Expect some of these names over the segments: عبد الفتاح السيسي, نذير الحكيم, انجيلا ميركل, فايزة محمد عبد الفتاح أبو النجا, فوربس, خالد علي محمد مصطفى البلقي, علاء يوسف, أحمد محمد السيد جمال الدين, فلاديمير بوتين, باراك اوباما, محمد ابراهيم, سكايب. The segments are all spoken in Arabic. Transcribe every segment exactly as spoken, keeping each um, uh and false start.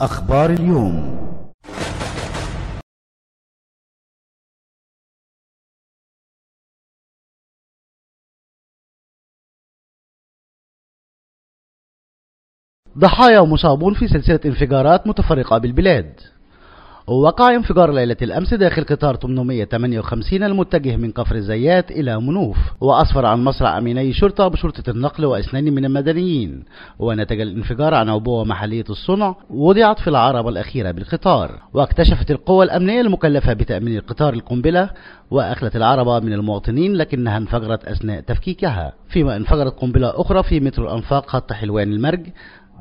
أخبار اليوم. ضحايا ومصابون في سلسلة انفجارات متفرقة بالبلاد. وقع انفجار ليلة الأمس داخل قطار ثمانمئة وثمانية وخمسين المتجه من كفر الزيات إلى منوف، وأسفر عن مصرع أميني شرطة بشرطة النقل واثنين من المدنيين، ونتج الانفجار عن عبوة محلية الصنع وضعت في العربة الأخيرة بالقطار. واكتشفت القوى الأمنية المكلفة بتأمين القطار القنبلة وأخلت العربة من المواطنين، لكنها انفجرت أثناء تفكيكها، فيما انفجرت قنبلة أخرى في مترو الأنفاق خط حلوان المرج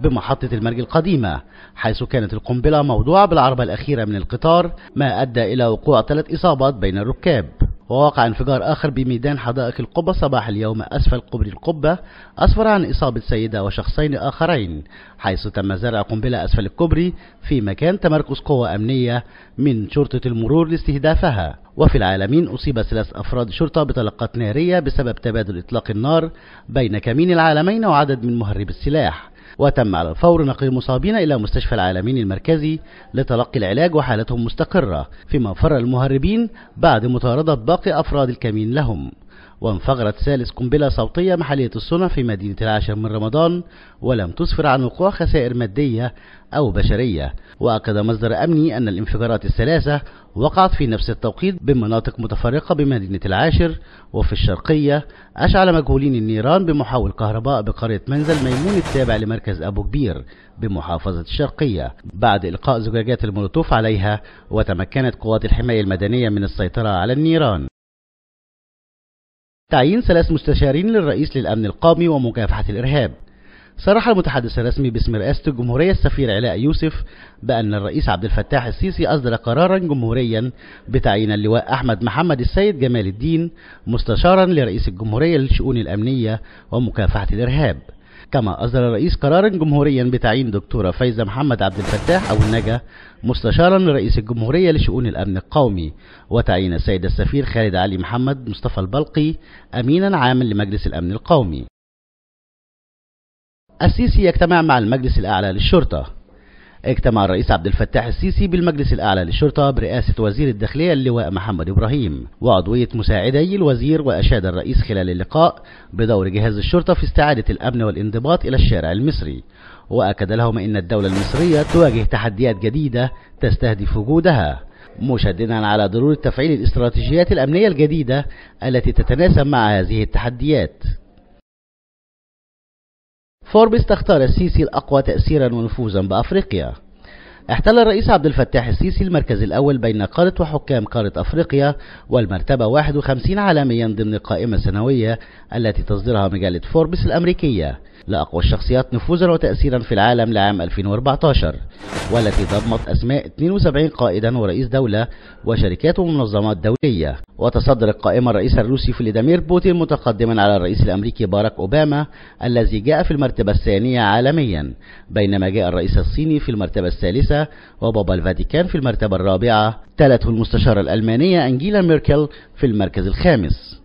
بمحطة المرج القديمة، حيث كانت القنبلة موضوعة بالعربة الأخيرة من القطار، ما أدى إلى وقوع ثلاث إصابات بين الركاب. ووقع انفجار آخر بميدان حدائق القبة صباح اليوم أسفل قبر القبة، أسفر عن إصابة سيدة وشخصين آخرين، حيث تم زرع قنبلة أسفل الكوبري في مكان تمركز قوى أمنية من شرطة المرور لاستهدافها. وفي العالمين أصيب ثلاث أفراد شرطة بطلقات نارية بسبب تبادل إطلاق النار بين كمين العالمين وعدد من مهرب السلاح، وتم على الفور نقل المصابين إلى مستشفى العالمين المركزي لتلقي العلاج وحالتهم مستقرة، فيما فر المهربين بعد مطاردة باقي أفراد الكمين لهم. وانفجرت ثالث قنبلة صوتية محلية الصنع في مدينة العاشر من رمضان، ولم تسفر عن وقوع خسائر مادية أو بشرية. وأكد مصدر أمني أن الانفجارات الثلاثة وقعت في نفس التوقيت بمناطق متفرقة بمدينة العاشر وفي الشرقية، أشعل مجهولين النيران بمحول كهرباء بقرية منزل ميمون التابع لمركز أبو كبير بمحافظة الشرقية بعد إلقاء زجاجات المولوتوف عليها، وتمكنت قوات الحماية المدنية من السيطرة على النيران. تعيين ثلاث مستشارين للرئيس للأمن القومي ومكافحة الإرهاب. صرح المتحدث الرسمي باسم رئاسة الجمهورية السفير علاء يوسف بأن الرئيس عبد الفتاح السيسي أصدر قرارا جمهوريا بتعيين اللواء أحمد محمد السيد جمال الدين مستشارا لرئيس الجمهورية للشؤون الأمنية ومكافحة الإرهاب. كما أصدر الرئيس قرارا جمهوريا بتعيين دكتورة فايزة محمد عبد الفتاح أبو النجا مستشارا لرئيس الجمهورية لشؤون الأمن القومي، وتعيين السيد السفير خالد علي محمد مصطفى البلقي أمينا عاما لمجلس الأمن القومي. السيسي يجتمع مع المجلس الأعلى للشرطة. اجتمع الرئيس عبد الفتاح السيسي بالمجلس الأعلى للشرطة برئاسة وزير الداخلية اللواء محمد ابراهيم وعضوية مساعدي الوزير، وأشاد الرئيس خلال اللقاء بدور جهاز الشرطة في استعادة الأمن والانضباط إلى الشارع المصري، وأكد لهم إن الدولة المصرية تواجه تحديات جديدة تستهدف وجودها، مشددا على ضرورة تفعيل الاستراتيجيات الأمنية الجديدة التي تتناسب مع هذه التحديات. فوربس تختار السيسي الأقوى تأثيرا ونفوذا بأفريقيا. احتل الرئيس عبد الفتاح السيسي المركز الأول بين قادة وحكام قارة أفريقيا، والمرتبة واحد وخمسين عالميا ضمن القائمة السنوية التي تصدرها مجلة فوربس الأمريكية لأقوى الشخصيات نفوذا وتأثيرا في العالم لعام ألفين وأربعة عشر، والتي ضمت أسماء اثنين وسبعين قائدا ورئيس دولة وشركات ومنظمات دولية. وتصدر القائمة الرئيس الروسي فلاديمير بوتين متقدما على الرئيس الأمريكي باراك اوباما الذي جاء في المرتبة الثانية عالميا، بينما جاء الرئيس الصيني في المرتبة الثالثة وبابا الفاتيكان في المرتبة الرابعة، تلته المستشارة الألمانية انجيلا ميركل في المركز الخامس.